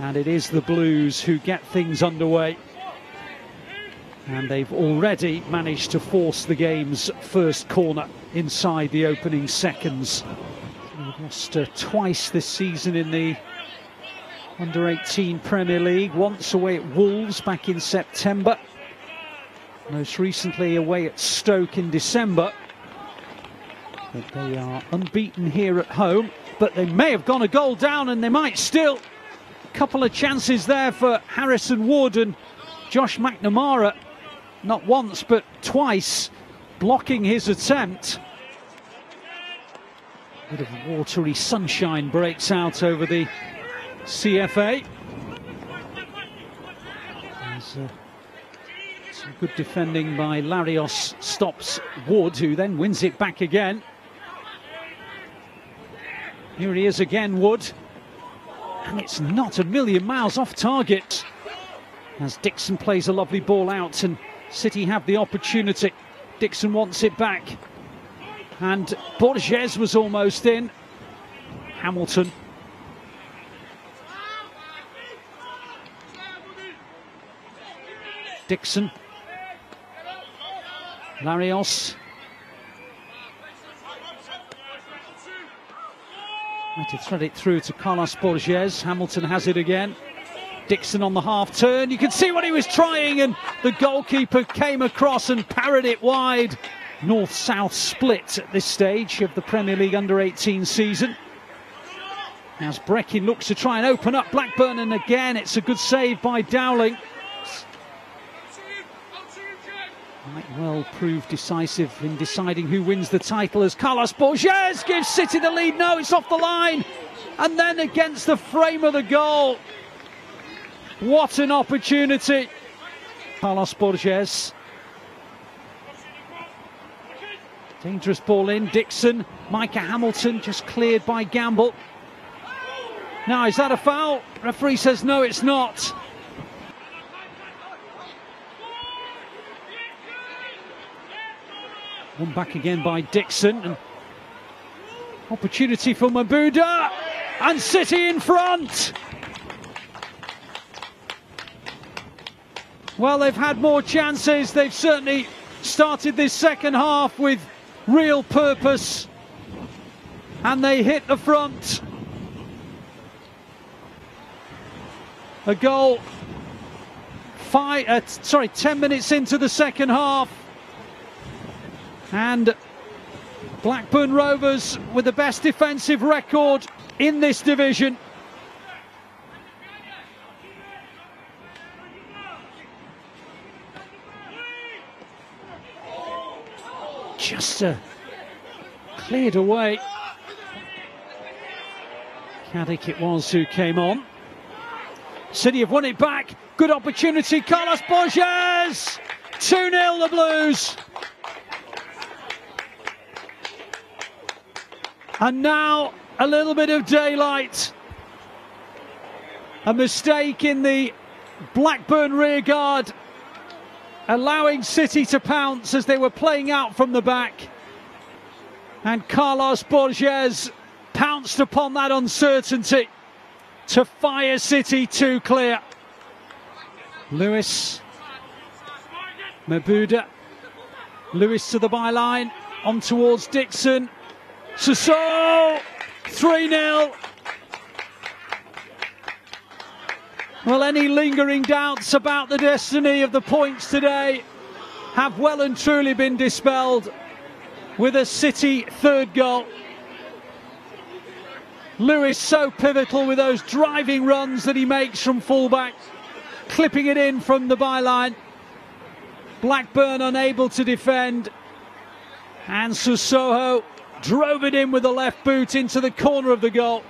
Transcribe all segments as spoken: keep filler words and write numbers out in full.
And it is the Blues who get things underway. And they've already managed to force the game's first corner inside the opening seconds. They've lost uh, twice this season in the under eighteen Premier League. Once away at Wolves back in September. Most recently away at Stoke in December. But they are unbeaten here at home. But they may have gone a goal down, and they might still. A couple of chances there for Harrison Wood and Josh McNamara. Not once, but twice, blocking his attempt. A bit of watery sunshine breaks out over the C F A. There's uh, some good defending by Larios, stops Wood, who then wins it back again. Here he is again, Wood. And it's not a million miles off target. As Dickson plays a lovely ball out, and City have the opportunity. Dickson wants it back. And Borges was almost in. Hamilton. Dickson. Larios. To thread it through to Carlos Borges. Hamilton has it again. Dickson on the half turn. You can see what he was trying, and the goalkeeper came across and parried it wide. North-south split at this stage of the Premier League under eighteen season. As Brekin looks to try and open up Blackburn, and again it's a good save by Dowling. Might well prove decisive in deciding who wins the title, as Carlos Borges gives City the lead. No, it's off the line, and then against the frame of the goal. What an opportunity. Carlos Borges. Dangerous ball in. Dickson. Micah Hamilton just cleared by Gamble. Now, is that a foul? Referee says no, it's not. One back again by Dickson, and opportunity for Mebude, and City in front. Well, they've had more chances. They've certainly started this second half with real purpose, and they hit the front. A goal, five, uh, sorry, ten minutes into the second half. And Blackburn Rovers with the best defensive record in this division. Just uh, cleared away. Caddick it was who came on. City have won it back. Good opportunity. Carlos Borges! two nil the Blues. And now a little bit of daylight. A mistake in the Blackburn rearguard, allowing City to pounce as they were playing out from the back. And Carlos Borges pounced upon that uncertainty to fire City two clear. Lewis. Mebude. Lewis to the byline, on towards Dickson. Susoho, three nil. Well, any lingering doubts about the destiny of the points today have well and truly been dispelled with a City third goal. Lewis so pivotal with those driving runs that he makes from fullback, clipping it in from the byline. Blackburn unable to defend, and Susoho drove it in with the left boot into the corner of the goal.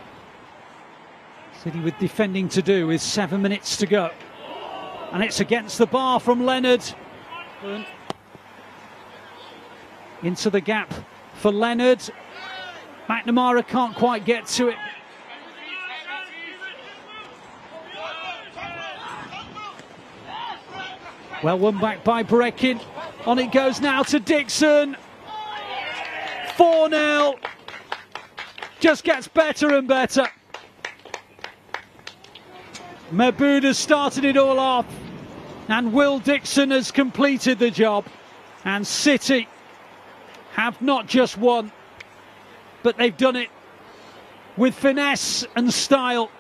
City with defending to do with seven minutes to go. And it's against the bar from Leonard. Into the gap for Leonard. McNamara can't quite get to it. Well, one back by Brekin. On it goes now to Dickson. four nil, just gets better and better. Mebude has started it all off, and Will Dickson has completed the job. And City have not just won, but they've done it with finesse and style.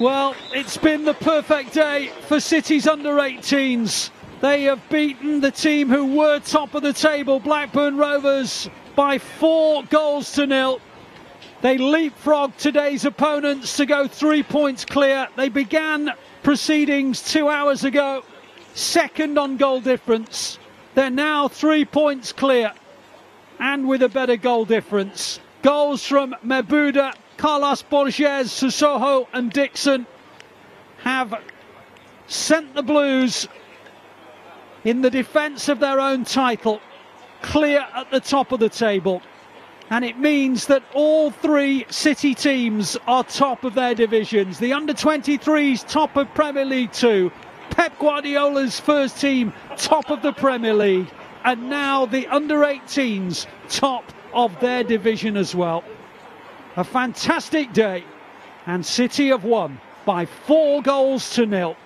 Well, it's been the perfect day for City's under eighteens. They have beaten the team who were top of the table, Blackburn Rovers, by four goals to nil. They leapfrogged today's opponents to go three points clear. They began proceedings two hours ago, second on goal difference. They're now three points clear and with a better goal difference. Goals from Mebude, Carlos Borges, Susoho and Dickson have sent the Blues in the defence of their own title clear at the top of the table. And it means that all three City teams are top of their divisions. The under twenty-threes top of Premier League two, Pep Guardiola's first team top of the Premier League, and now the under eighteens top of their division as well. A fantastic day, and City have won by four goals to nil.